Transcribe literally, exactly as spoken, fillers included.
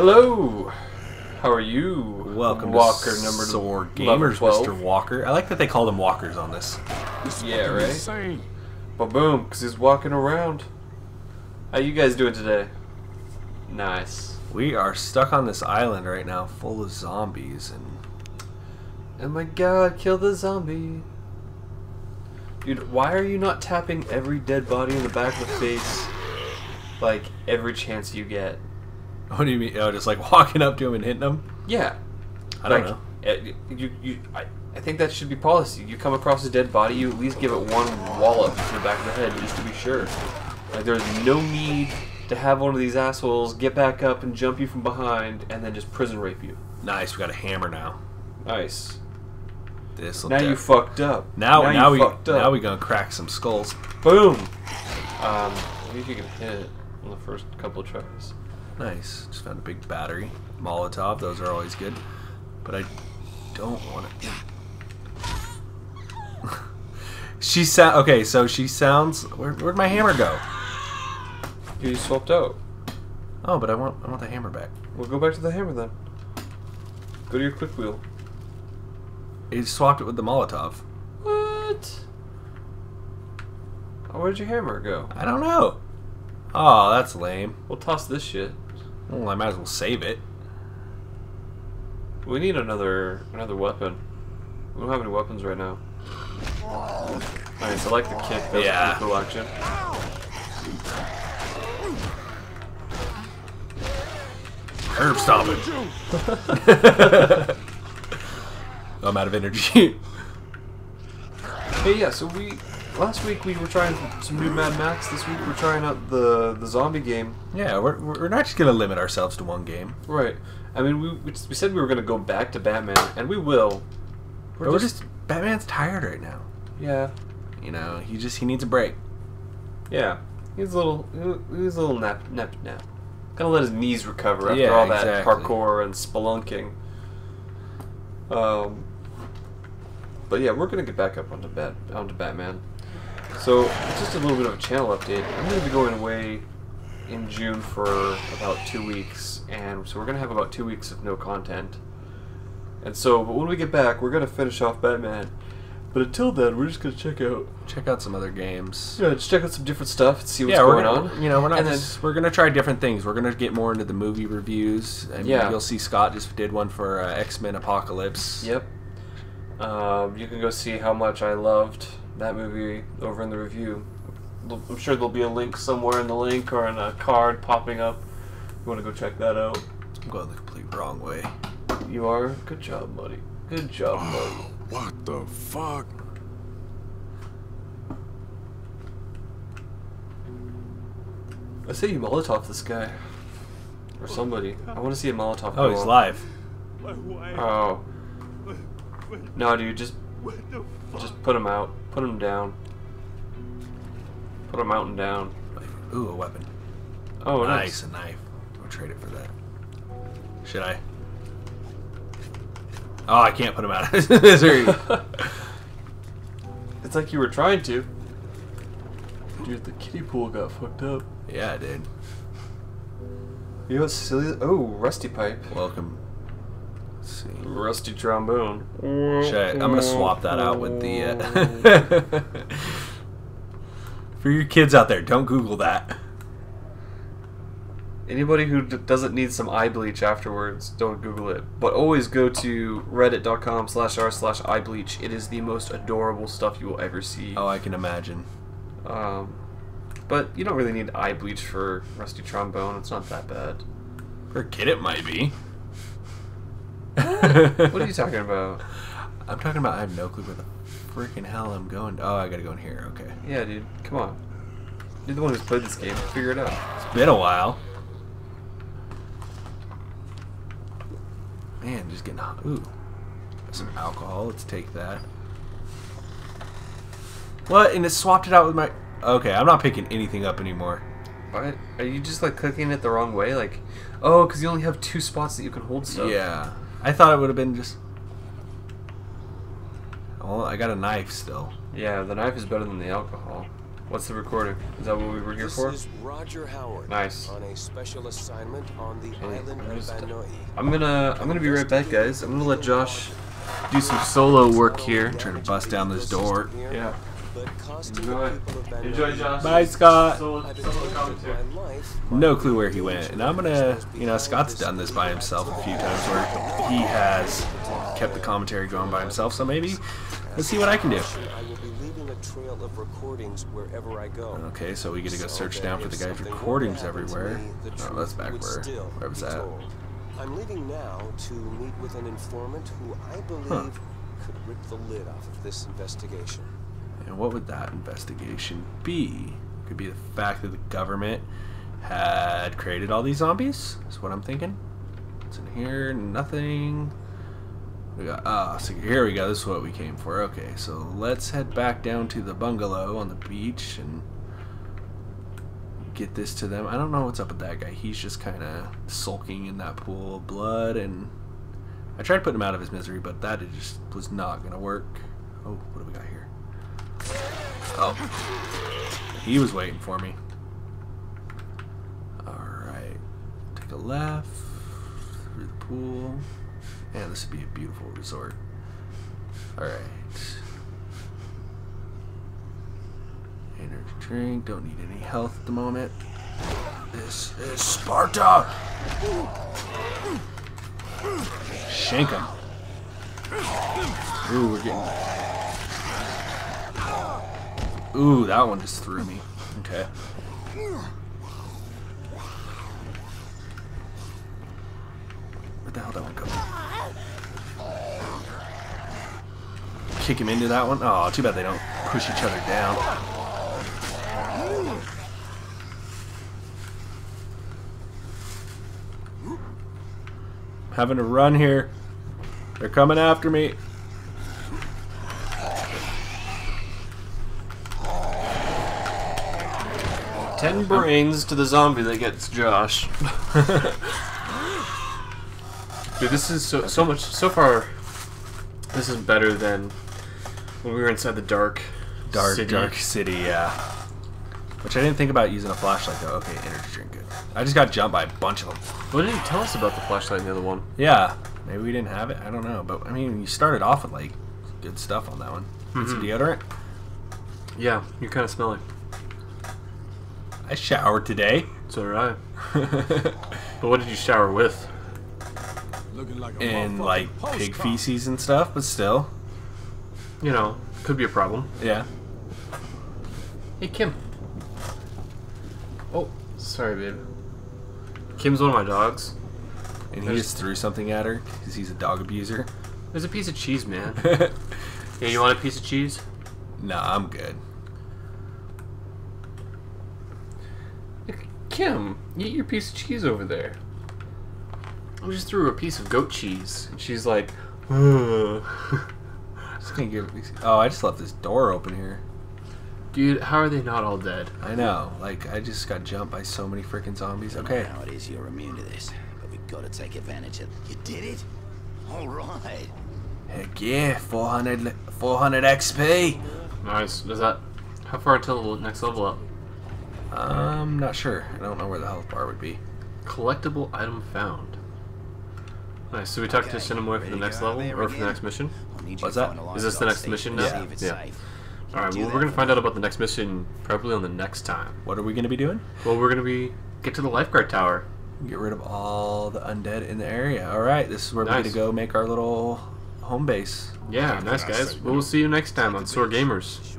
Hello. How are you? Welcome Walker to number S O R Gamers, Mister Walker. I like that they call them walkers on this. This yeah, right? Insane. But boom, because he's walking around. How you guys doing today? Nice. We are stuck on this island right now full of zombies and... Oh my god, kill the zombie. Dude, why are you not tapping every dead body in the back of the face like every chance you get? What do you mean? Oh, just like walking up to him and hitting him? Yeah. I don't know. It, you, you, I, I think that should be policy. You come across a dead body, you at least give it one wallop to the back of the head just to be sure. Like, there's no need to have one of these assholes get back up and jump you from behind and then just prison rape you. Nice, we got a hammer now. Nice. This'll now you fucked up. Now, now, now, we, fucked up. Now we gonna crack some skulls. Boom! Um, I think you can hit it on the first couple of tries. Nice. Just found a big battery. Molotov, those are always good. But I don't want it. she sound okay, so she sounds where where'd my hammer go? You swapped out. Oh, but I want I want the hammer back. Well, go back to the hammer then. Go to your quick wheel. You swapped it with the Molotov. What? Oh, where'd your hammer go? I don't know. Oh, that's lame. We'll toss this shit. Well, I might as well save it. We need another another weapon. We don't have any weapons right now. Alright, so I like the kick. That was yeah. a pretty cool action. Herb stomping. I'm out of energy. Hey, yeah, so we... Last week we were trying some new Mad Max. This week we're trying out the the zombie game. Yeah, we're we're not just gonna limit ourselves to one game. Right. I mean, we we said we were gonna go back to Batman, and we will. We're but just, we're just Batman's tired right now. Yeah. You know, he just he needs a break. Yeah. He's a little he's a little nap nap nap. Gotta let his knees recover after yeah, all that exactly. parkour and spelunking. Um. But yeah, we're gonna get back up onto bat onto Batman. So, just a little bit of a channel update. I'm going to be going away in June for about two weeks, and so we're going to have about two weeks of no content. And so, but when we get back, we're going to finish off Batman. But until then, we're just going to check out check out some other games. Yeah, just check out some different stuff and see what's yeah, we're going gonna, on. You know, we're not. And just, then, we're going to try different things. We're going to get more into the movie reviews, and yeah. you'll see Scott just did one for uh, X-Men Apocalypse. Yep. Um, you can go see how much I loved that movie over in the review. I'm sure there'll be a link somewhere in the link or in a card popping up. You want to go check that out? I'm going the complete wrong way. You are? Good job, buddy. Good job, oh, buddy. What the fuck? I say you Molotov this guy. Or somebody. I want to see a Molotov. Oh, he's live. Oh. No, dude, just... Just put him out. Put him down. Put him out and down. Ooh, a weapon. Oh, nice. Nice, a knife. I'll trade it for that. Should I? Oh, I can't put him out of misery. It's like you were trying to. Dude, the kiddie pool got fucked up. Yeah, it did. You know what's silly? Oh, rusty pipe. Welcome. Let's see. Rusty trombone. I, I'm gonna swap that out with the. Uh, For your kids out there, don't Google that. Anybody who d doesn't need some eye bleach afterwards, don't Google it. But always go to reddit dot com slash r slash eye bleach. It is the most adorable stuff you will ever see. Oh, I can imagine. Um, but you don't really need eye bleach for rusty trombone. It's not that bad. For a kid, it might be. What are you talking about? I'm talking about I have no clue where the freaking hell I'm going. To. Oh, I gotta go in here. Okay. Yeah, dude. Come on. You're the one who's played this game. Figure it out. It's been a while. Man, just getting hot. Ooh. Some alcohol. Let's take that. What? And it swapped it out with my... Okay, I'm not picking anything up anymore. What? Are you just, like, clicking it the wrong way? Like, oh, because you only have two spots that you can hold stuff. Yeah. I thought it would have been just... Well, I got a knife still. Yeah, the knife is better than the alcohol. What's the recording? Is that what we were here this for? Is Roger Howard. Nice. On a special assignment on the hey, island I'm, just, of I'm gonna I'm gonna be right back, guys. I'm gonna let Josh do some solo work here. Trying to bust down this door. Yeah. Enjoy. Enjoy, Josh. Bye, Scott. Solo, solo no clue where he went, and I'm gonna, you know, Scott's done this by himself a few times where he has kept the commentary going by himself. So maybe let's see what I can do. Trail of recordings wherever I go. Okay, so we gotta go search down for the guy's recordings everywhere. Oh, that's back where, where was that? I'm leaving now to meet with an informant who I believe could rip the lid off of this investigation. And what would that investigation be? Could be the fact that the government had created all these zombies? That's what I'm thinking. What's in here? Nothing. We got, ah, so here we go. This is what we came for. Okay, so let's head back down to the bungalow on the beach and get this to them. I don't know what's up with that guy. He's just kind of sulking in that pool of blood, and I tried putting him out of his misery, but that just was not going to work. Oh, what do we got here? Oh, he was waiting for me. All right, take a left through the pool. Man, yeah, this would be a beautiful resort. Alright. Energy drink. Don't need any health at the moment. This is Sparta! Shank him. Ooh, we're getting... Ooh, that one just threw me. Okay. Where'd the hell that one go? Kick him into that one. Oh, too bad they don't push each other down. I'm having to run here. They're coming after me. Ten brains to the zombie that gets Josh. Dude, this is so so much so far. This is better than. When we were inside the dark, dark city. dark city, yeah. Which I didn't think about using a flashlight though. Okay, energy drink, good. I just got jumped by a bunch of them. What did you tell us about the flashlight in the other one? Yeah, maybe we didn't have it. I don't know, but I mean, you started off with like good stuff on that one. Mm-hmm. It's a deodorant. Yeah, you're kind of smelly. I showered today. So did I. But what did you shower with? Looking like a and like pig feces and stuff, but still. You know, could be a problem. Yeah. Hey, Kim. Oh, sorry, babe. Kim's one of my dogs. And he There's... just threw something at her because he's a dog abuser. There's a piece of cheese, man. Hey, you want a piece of cheese? Nah, I'm good. Kim, eat your piece of cheese over there. I just threw her a piece of goat cheese. And she's like, ugh. Give me, oh, I just left this door open here. Dude, how are they not all dead? I know. Like, I just got jumped by so many freaking zombies. Okay. I don't know how it is you're immune to this, but we gotta take advantage of it. You did it? Alright. Heck yeah, four hundred X P. Nice. Does that... How far until the next level up? I'm not sure. I don't know where the health bar would be. Collectible item found. Nice, so we talked okay, to Cinemoy for the next level, or for the next mission? What's that? Is this the next mission now? Yeah. yeah. Alright, well, we're going to find out about the next mission probably on the next time. What are we going to be doing? Well, we're going to be... Get to the lifeguard tower. Get rid of all the undead in the area. Alright, this is where nice. we're going to go make our little home base. Yeah, nice guys. Well, we'll see you next time on S O R Gamers.